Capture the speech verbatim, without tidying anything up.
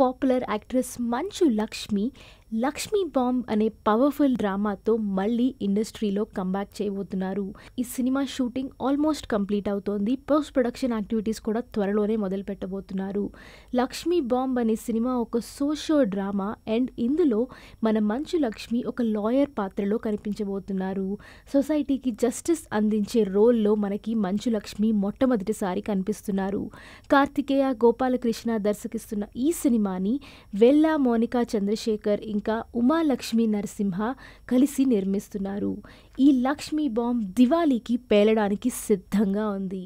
Popular actress Manchu Lakshmi Lakshmi bomb అనే powerful డ్రామాతో మళ్ళీ ఇండస్ట్రీలో కంబ్యాక్ చేయబోతున్నారు. ఈ సినిమా షూటింగ్ ఆల్మోస్ట్ కంప్లీట్ అవుతోంది. పోస్ట్ ప్రొడక్షన్ యాక్టివిటీస్ కూడా త్వరలోనే మొదలు పెట్టబోతున్నారు. లక్ష్మీ బాంబ్ అనే సినిమా ఒక సోషో డ్రామా అండ్ ఇందులో మన మంచు లక్ష్మి ఒక లాయర్ పాత్రలో కనిపించబోతున్నారు. సొసైటీకి జస్టిస్ అందించే రోల్లో మనకి మంచు లక్ష్మి మొట్టమొదటిసారి కనిపిస్తున్నారు. కార్తికేయ గోపాలకృష్ణ దర్శకిస్తున్న ఈ సినిమాని వెల్లా మోనికా చంద్రశేఖర్ ఇంకా ఉమా లక్ష్మి నరసింహ కలిసి నిర్మిస్తున్నారు. ఈ లక్ష్మీ బాంబ్ దివాళీకి పేలడానికి సిద్ధంగా ఉంది.